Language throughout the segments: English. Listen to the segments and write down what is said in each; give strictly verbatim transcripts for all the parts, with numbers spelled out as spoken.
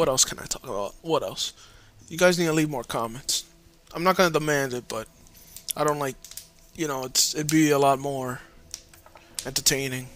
What else can I talk about? What else? You guys need to leave more comments. I'm not gonna demand it, but I don't like, you know, it's, it'd be a lot more entertaining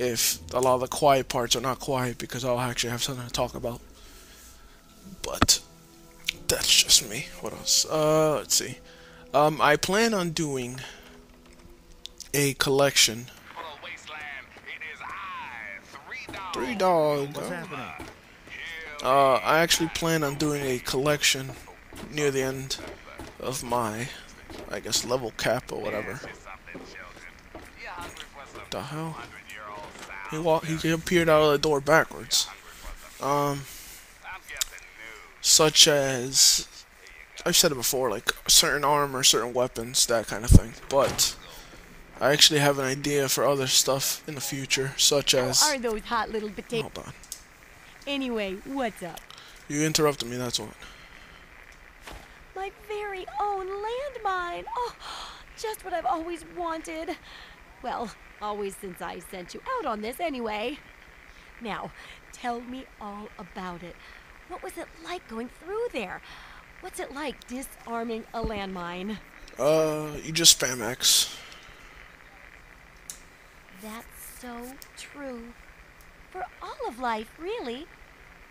if a lot of the quiet parts are not quiet, because I'll actually have something to talk about. But that's just me. What else? Uh, let's see. Um, I plan on doing a collection. Three Dog. Uh, I actually plan on doing a collection near the end of my, I guess, level cap or whatever. What the hell? He walked. He appeared out of the door backwards. Um, such as I've said it before, like certain armor, certain weapons, that kind of thing. But I actually have an idea for other stuff in the future, such as... How are those hot little potatoes? Hold on. Anyway, what's up? You interrupted me, that's what. My very own landmine! Oh, just what I've always wanted. Well, always since I sent you out on this, anyway. Now, tell me all about it. What was it like going through there? What's it like disarming a landmine? Uh, you just spam X. That's so true. For all of life, really.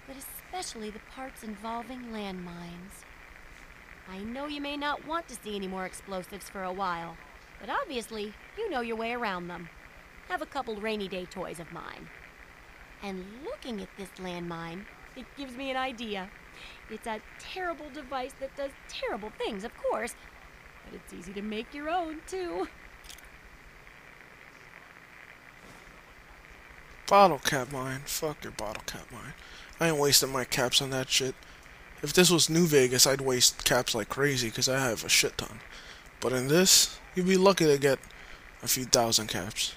But especially the parts involving landmines. I know you may not want to see any more explosives for a while, but obviously, you know your way around them. Have a couple rainy day toys of mine. And looking at this landmine, it gives me an idea. It's a terrible device that does terrible things, of course, but it's easy to make your own, too. Bottle cap mine. Fuck your bottle cap mine. I ain't wasting my caps on that shit. If this was New Vegas, I'd waste caps like crazy, because I have a shit ton. But in this, you'd be lucky to get a few thousand caps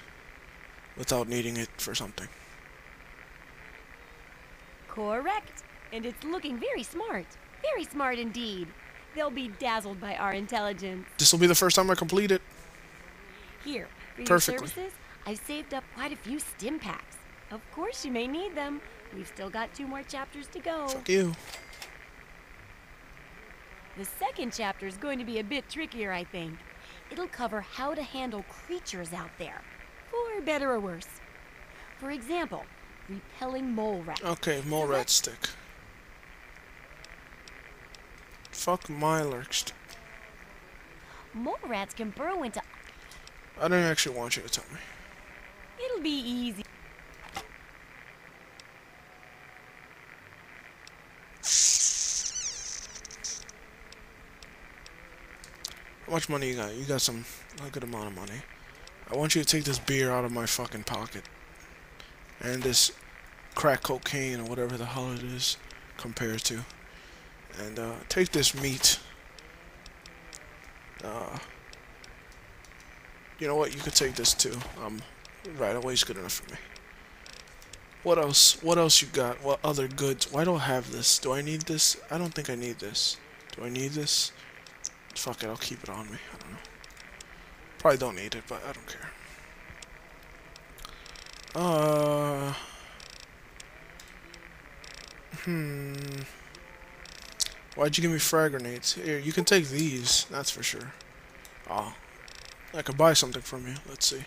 without needing it for something. Correct. And it's looking very smart. Very smart indeed. They'll be dazzled by our intelligence. This will be the first time I complete it. Here, for your services, I've saved up quite a few stim packs. Of course you may need them. We've still got two more chapters to go. Fuck you. The second chapter is going to be a bit trickier, I think. It'll cover how to handle creatures out there, for better or worse. For example, repelling mole rats. Okay, mole rat stick. Fuck my lurched. Mole rats can burrow into... I don't actually want you to tell me. It'll be easy. How much money you got? You got some... a good amount of money. I want you to take this beer out of my fucking pocket. And this crack cocaine, or whatever the hell it is, compared to. And, uh, take this meat. Uh... You know what? You could take this, too. Um, right away's good enough for me. What else? What else you got? What other goods? Why do I have this? Do I need this? I don't think I need this. Do I need this? Fuck it, I'll keep it on me. I don't know. Probably don't need it, but I don't care. Uh... Hmm... Why'd you give me frag grenades? Here, you can take these, that's for sure. Oh. I could buy something from you. Let's see.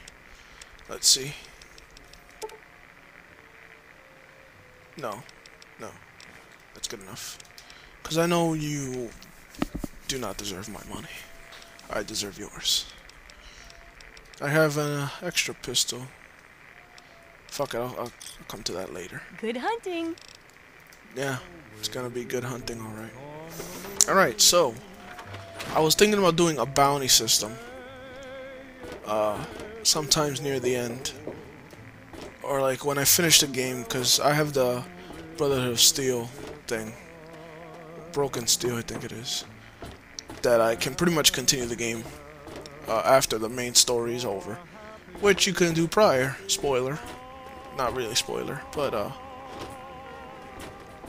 Let's see. No. No. That's good enough. Because I know you do not deserve my money. I deserve yours. I have an extra pistol. Fuck it, I'll, I'll come to that later. Good hunting! Yeah, it's gonna be good hunting, alright. Alright, so, I was thinking about doing a bounty system. Uh, sometimes near the end, or like when I finish the game, because I have the Brotherhood of Steel thing, Broken Steel I think it is, that I can pretty much continue the game uh, after the main story is over, which you can do prior, spoiler, not really spoiler, but uh,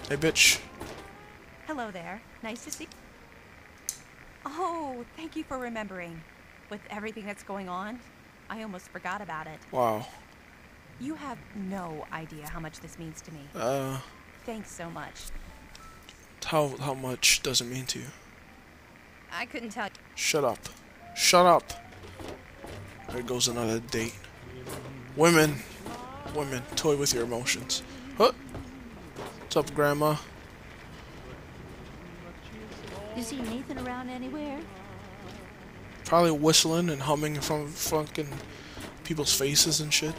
hey bitch. Hello there, nice to see you. Oh, thank you for remembering. With everything that's going on, I almost forgot about it. Wow. You have no idea how much this means to me. Uh. Thanks so much. How how much does it mean to you? I couldn't tell you. Shut up. Shut up. There goes another date. Women. Women. Toy with your emotions. Huh? What's up, Grandma? You see Nathan around anywhere? Probably whistling and humming in front of fucking people's faces and shit.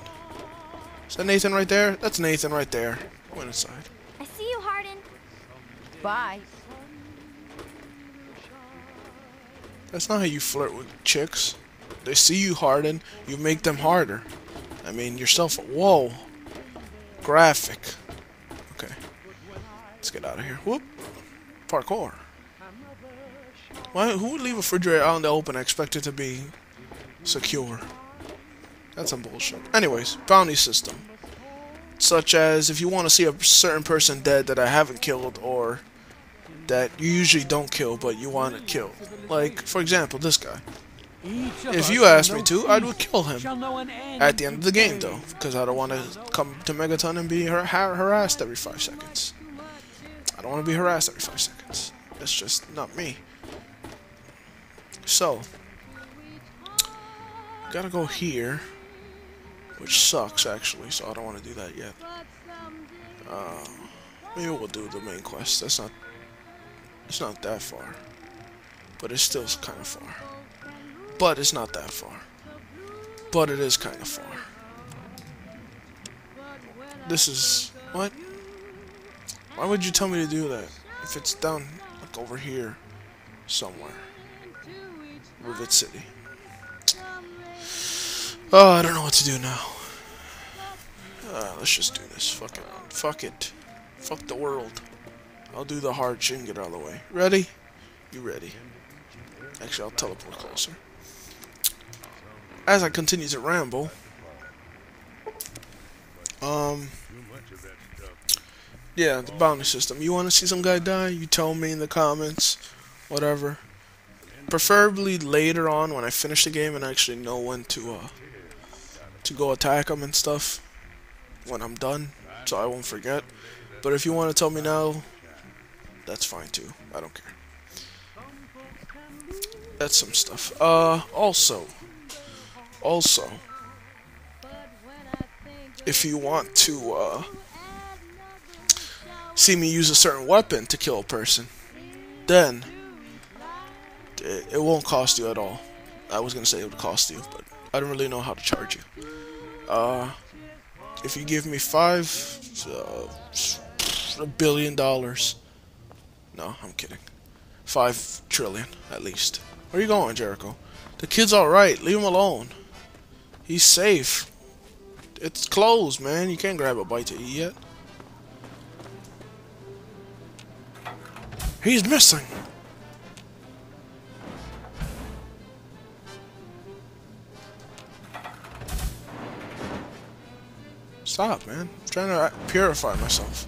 Is that Nathan right there? That's Nathan right there. Went inside. I see you, Harden. Bye. That's not how you flirt with chicks. They see you, Harden. You make them harder. I mean, yourself. Whoa. Graphic. Okay. Let's get out of here. Whoop. Parkour. Why? Who would leave a refrigerator out in the open and expect it to be secure? That's some bullshit. Anyways, bounty system. Such as, if you want to see a certain person dead that I haven't killed, or that you usually don't kill, but you want to kill. Like, for example, this guy. If you asked me to, I would kill him. At the end of the game, though. Because I don't want to come to Megaton and be har har harassed every five seconds. I don't want to be harassed every five seconds. That's just not me. So, gotta go here, which sucks actually, so I don't want to do that yet. Uh, maybe we'll do the main quest. That's not, it's not that far, but it's still kind of far. But it's not that far, but it is kind of far. This is what? Why would you tell me to do that if it's down like over here somewhere? Rivet City. Oh, I don't know what to do now. Uh, let's just do this. Fuck it. Fuck it. Fuck the world. I'll do the hard shit and get out of the way. Ready? You ready? Actually, I'll teleport closer. As I continue to ramble, um, yeah, the bounty system. You want to see some guy die? You tell me in the comments. Whatever. Preferably later on when I finish the game and actually know when to uh, to go attack them and stuff when I'm done, so I won't forget. But if you want to tell me now, that's fine too. I don't care. That's some stuff. Uh, also, also, if you want to uh, see me use a certain weapon to kill a person, then it, it won't cost you at all. I was gonna say it would cost you, but I don't really know how to charge you. Uh, if you give me five uh, a billion dollars, no, I'm kidding. Five trillion at least. Where are you going, Jericho? The kid's all right. Leave him alone. He's safe. It's closed, man. You can't grab a bite to eat yet. He's missing. Stop, man. I'm trying to purify myself.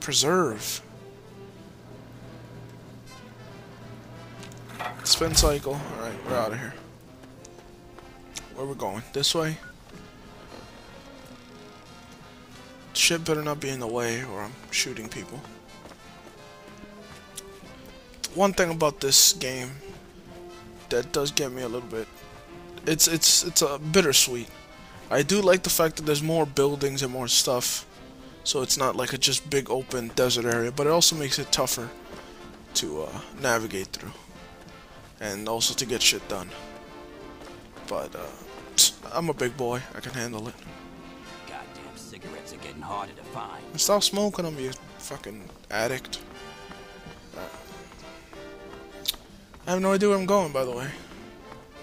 Preserve. Spin cycle. Alright, we're out of here. Where are we going? This way? Shit better not be in the way or I'm shooting people. One thing about this game that does get me a little bit. It's it's it's a bittersweet. I do like the fact that there's more buildings and more stuff, so it's not like a just big open desert area, but it also makes it tougher to uh, navigate through, and also to get shit done. But uh, I'm a big boy, I can handle it. Goddamn cigarettes are getting harder to find. Stop smoking them, you fucking addict. Uh, I have no idea where I'm going, by the way.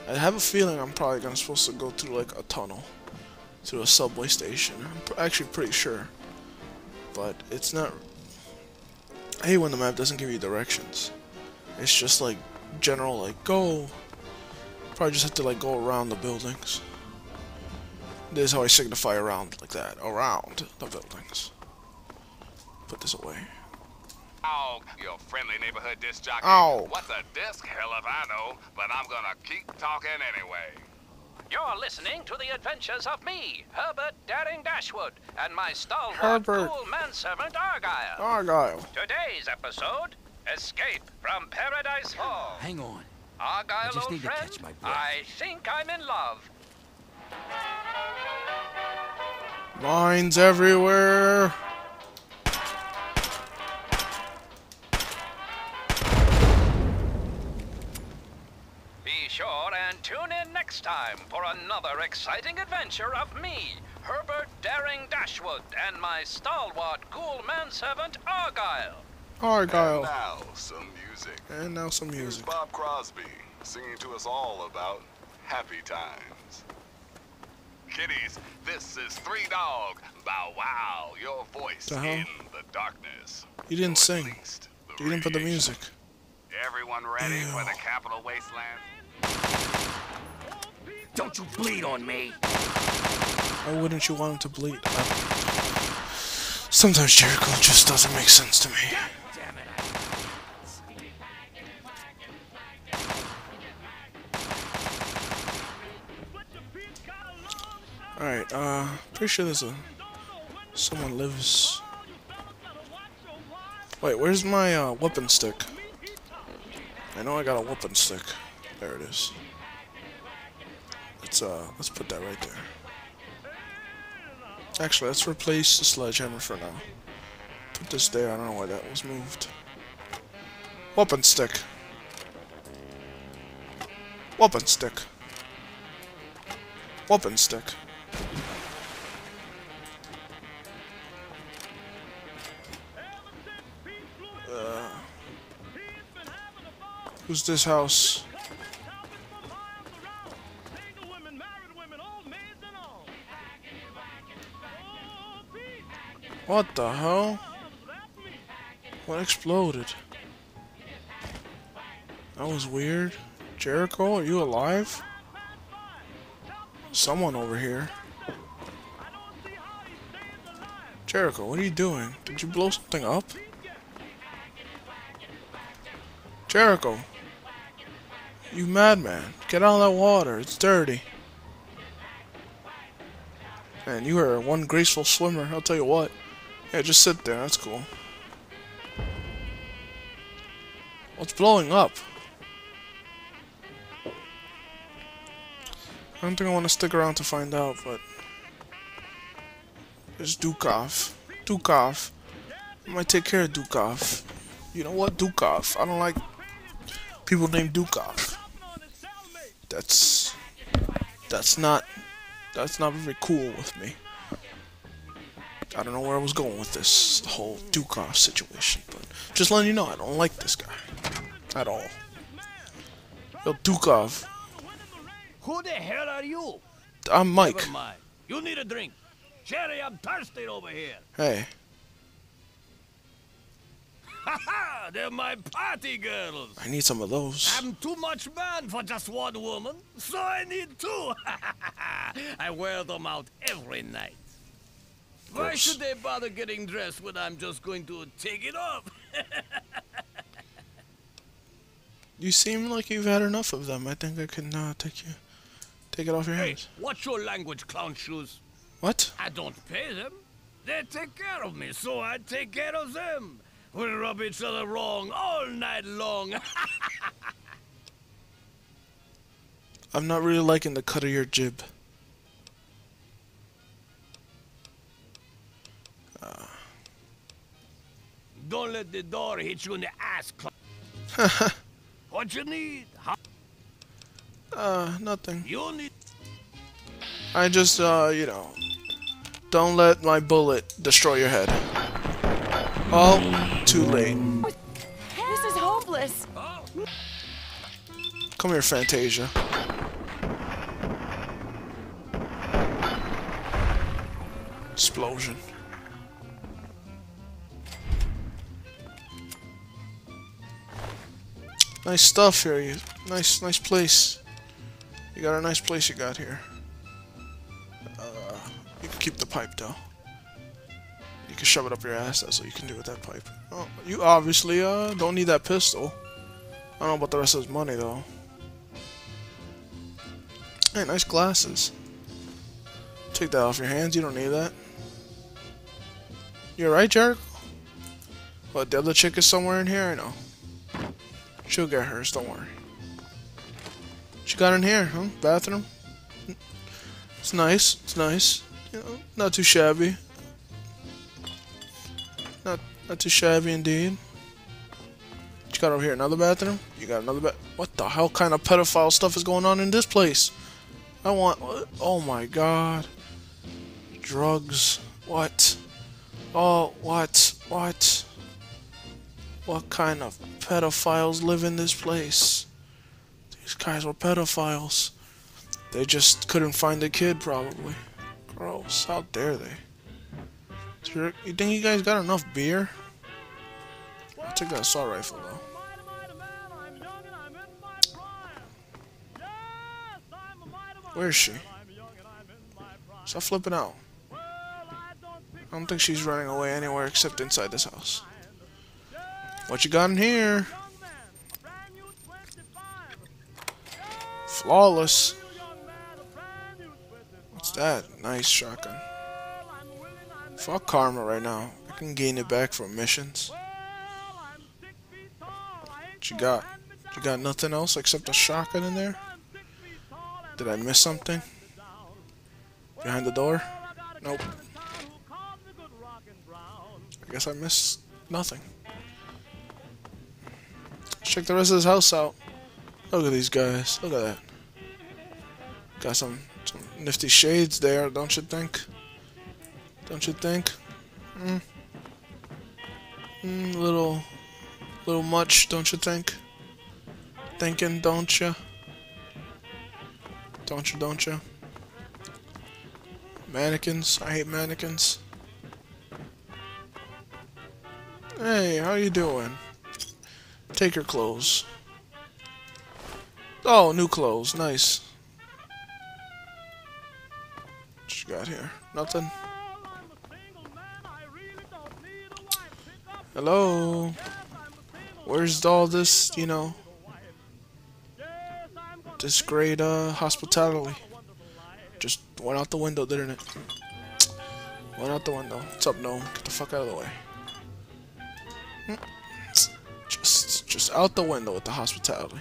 I have a feeling I'm probably gonna supposed to go through like a tunnel. To a subway station. I'm pr actually pretty sure. But it's not... I hate when the map doesn't give you directions. It's just like general like go. Probably just have to like go around the buildings. This is how I signify around like that. Around the buildings. Put this away. Oh, your friendly neighborhood disc jockey. Oh. What's a disc? Hell if I know. But I'm gonna keep talking anyway. You're listening to the adventures of me, Herbert Daring Dashwood, and my stalwart cool manservant Argyle. Argyle. Today's episode, Escape from Paradise Hall. Hang on. Argyle, I just need old friend, to catch my breath. I think I'm in love. Lines everywhere. Be sure and tune in next time for another exciting adventure of me, Herbert Daring Dashwood, and my stalwart ghoul manservant Argyle. Argyle. And now some music. And now some music. Here's Bob Crosby singing to us all about happy times. Kitties, this is Three Dog. Bow wow, your voice the in the darkness. You didn't so sing. You didn't put the music. Everyone ready Ew. for the capital wasteland? Don't you bleed on me. Why wouldn't you want him to bleed? Sometimes Jericho just doesn't make sense to me. Damn it. Alright, uh, pretty sure there's a... someone lives... Wait, where's my, uh, weapon stick? I know I got a weapon stick. There it is. Let's, uh, let's put that right there. Actually, let's replace the sledgehammer for now. Put this there. I don't know why that was moved. Weapon stick. Weapon stick. Weapon stick. Uh, who's this house? What the hell? What exploded? That was weird. Jericho, are you alive? Someone over here. Jericho, what are you doing? Did you blow something up? Jericho! You madman. Get out of that water. It's dirty. Man, you are one graceful swimmer, I'll tell you what. Yeah, just sit there, that's cool. What's blowing up? I don't think I want to stick around to find out, but... There's Dukov. Dukov. I might take care of Dukov. You know what? Dukov. I don't like people named Dukov. That's... That's not... That's not very cool with me. I don't know where I was going with this whole Dukov situation, but just letting you know, I don't like this guy at all. Yo, Dukov. Who the hell are you? I'm Mike. Never mind. You need a drink. Jerry, I'm thirsty over here. Hey. Ha ha! They're my party girls. I need some of those. I'm too much man for just one woman, so I need two. Ha ha ha! I wear them out every night. Why Oops. should they bother getting dressed when I'm just going to take it off? You seem like you've had enough of them. I think I can uh, take you, take it off your hey, hands. What's your language, clown shoes? What? I don't pay them. They take care of me, so I take care of them. We'll rub each other wrong all night long. I'm not really liking the cut of your jib. Uh. Don't let the door hit you in the ass. What you need? Huh? Uh, nothing. You need. I just, uh, you know, don't let my bullet destroy your head. Oh, too late. This is hopeless. Come here, Fantasia. Explosion. Nice stuff here. You nice, nice place. You got a nice place you got here. Uh, you can keep the pipe though. You can shove it up your ass, that's what you can do with that pipe. Oh, you obviously uh, don't need that pistol. I don't know about the rest of his money, though. Hey, nice glasses. Take that off your hands, you don't need that. You alright, Jericho? What, the other chick is somewhere in here? I know. She'll get hers, don't worry. What you got in here, huh? Bathroom? It's nice, it's nice. You know, not too shabby. Not not too shabby indeed. What you got over here? Another bathroom? You got another ba- What the hell kind of pedophile stuff is going on in this place? I want- Oh my god. Drugs. What? Oh, what? What? What kind of pedophiles live in this place? These guys were pedophiles. They just couldn't find the kid, probably. Gross, how dare they? You think you guys got enough beer? I'll take that assault rifle, though. Where is she? Stop flipping out. I don't think she's running away anywhere except inside this house. What you got in here? Flawless. What's that? Nice shotgun. Fuck karma right now. I can gain it back from missions. What you got? You got nothing else except a shotgun in there? Did I miss something? Behind the door? Nope. I guess I missed nothing. Check the rest of this house out. Look at these guys. Look at that. Got some, some nifty shades there, don't you think? Don't you think? Mm. Mm, little, little much, don't you think? Thinking, don't you? Don't you? Don't you? Mannequins. I hate mannequins. Hey, how you doing? Take your clothes. Oh, new clothes. Nice. What you got here? Nothing. Hello? Where's all this, you know, this great, uh, hospitality? Just went out the window, didn't it? Went out the window. What's up, gnome? Get the fuck out of the way. Hm. Just, just out the window with the hospitality.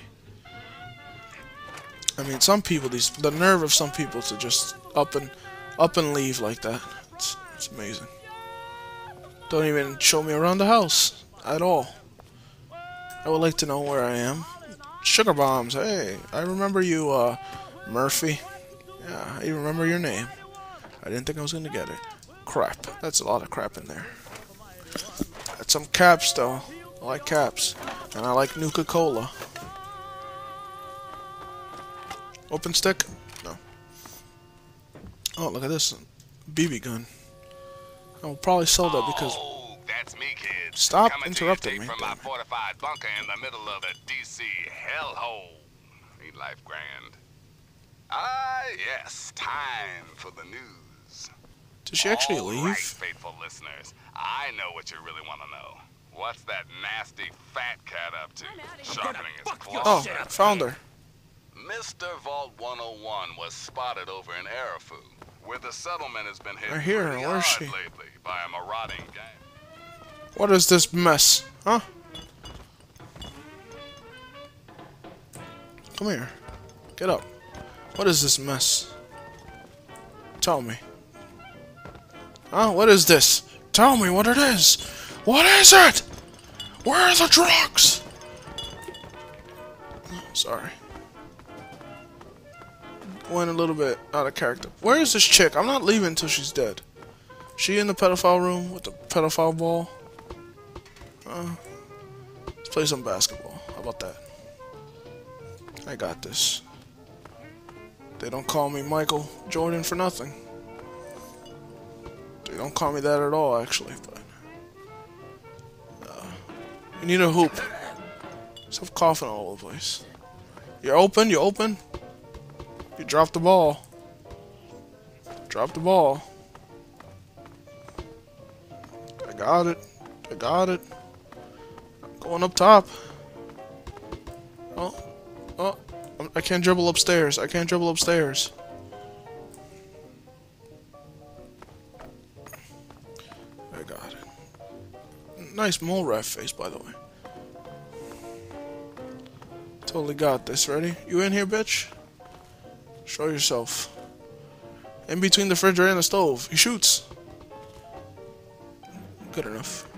I mean, some people, these the nerve of some people to just up and up and leave like that. It's, it's amazing. Don't even show me around the house at all. I would like to know where I am. Sugar Bombs. Hey, I remember you, uh, Murphy. Yeah, I remember your name. I didn't think I was gonna get it. Crap. That's a lot of crap in there. That's some caps though. I like caps, and I like Nuka-Cola. Open stick? No. Oh, look at this B B gun. I will probably sell that because. Oh, that's me, kids. Stop interrupting me. From my fortified bunker in the middle of a D C hellhole. Ain't life grand? Ah, yes. Time for the news. Did she actually leave? All right, faithful listeners, I know what you really want to know. What's that nasty fat cat up to? Sharpening his claws. Oh, found her. Mister Vault one oh one was spotted over in Arafu, where the settlement has been hit pretty hard lately by a marauding gang. What is this mess, huh? Come here. Get up. What is this mess? Tell me. Huh? What is this? Tell me what it is. What is it? Where are the drugs? Oh, sorry. Went a little bit out of character. Where is this chick? I'm not leaving until she's dead. She in the pedophile room with the pedophile ball? Uh, let's play some basketball. How about that? I got this. They don't call me Michael Jordan for nothing. They don't call me that at all, actually, but... You need a hoop. Stop coughing all over the place. You're open, you're open. You dropped the ball. Drop the ball. I got it. I got it. I'm going up top. Oh, oh. I can't dribble upstairs. I can't dribble upstairs. I got it. Nice mole rat face, by the way. Totally got this. Ready? You in here, bitch? Show yourself. In between the refrigerator and the stove. He shoots. Good enough.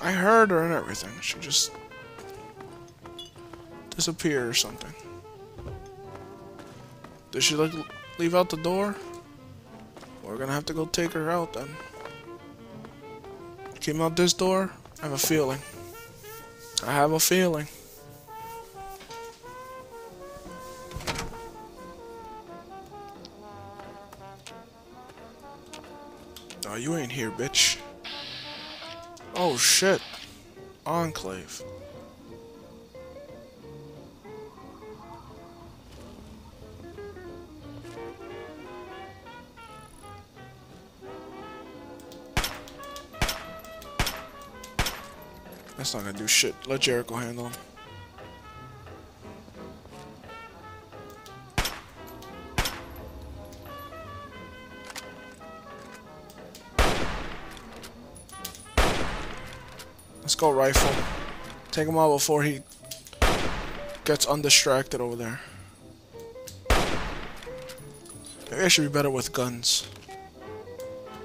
I heard her and everything. She just disappeared or something. Did she, like, leave out the door? We're gonna have to go take her out then. Came out this door. I have a feeling. I have a feeling. No, you ain't here, bitch. Oh shit. Enclave. That's not gonna do shit. Let Jericho handle him. Let's go rifle. Take him out before he gets undistracted over there. Maybe I should be better with guns.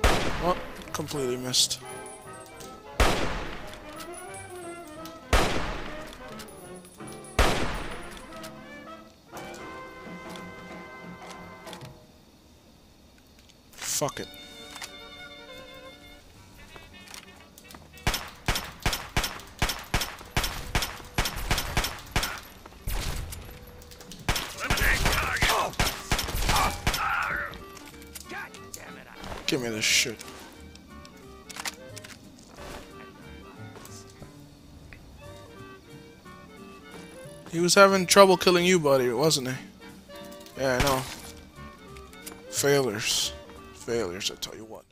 Oh, completely missed. Fuck it. Give me this shit. He was having trouble killing you, buddy, wasn't he? Yeah, I know. Failures. Failures, I tell you what.